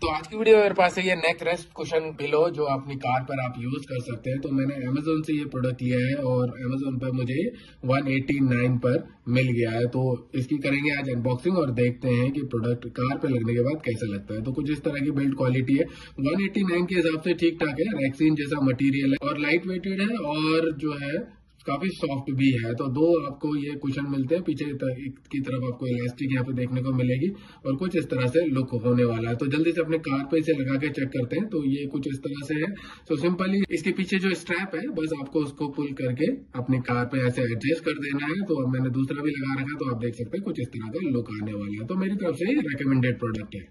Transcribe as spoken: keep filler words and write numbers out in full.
तो आज की वीडियो मेरे पास है ये नेक रेस्ट कुशन पिलो जो अपनी कार पर आप यूज कर सकते हैं। तो मैंने अमेजोन से ये प्रोडक्ट लिया है और अमेजोन पर मुझे एक सौ नवासी पर मिल गया है। तो इसकी करेंगे आज अनबॉक्सिंग और देखते हैं कि प्रोडक्ट कार पर लगने के बाद कैसा लगता है। तो कुछ इस तरह की बिल्ड क्वालिटी है, एक सौ नवासी के हिसाब से ठीक ठाक है। रैक्सीन जैसा मटीरियल है और लाइट वेटेड है और जो है काफी सॉफ्ट भी है। तो दो आपको ये कुशन मिलते हैं, पीछे की तरफ आपको इलास्टिक यहाँ पे देखने को मिलेगी और कुछ इस तरह से लुक होने वाला है। तो जल्दी से अपने कार पे इसे लगा के चेक करते हैं। तो ये कुछ इस तरह से है। तो सिंपली इसके पीछे जो स्ट्रैप है बस आपको उसको पुल करके अपनी कार पे ऐसे एडजस्ट कर देना है। तो मैंने दूसरा भी लगा रखा है, तो आप देख सकते हैं कुछ इस तरह का लुक आने वाला है। तो मेरी तरफ से ये रिकमेंडेड प्रोडक्ट है।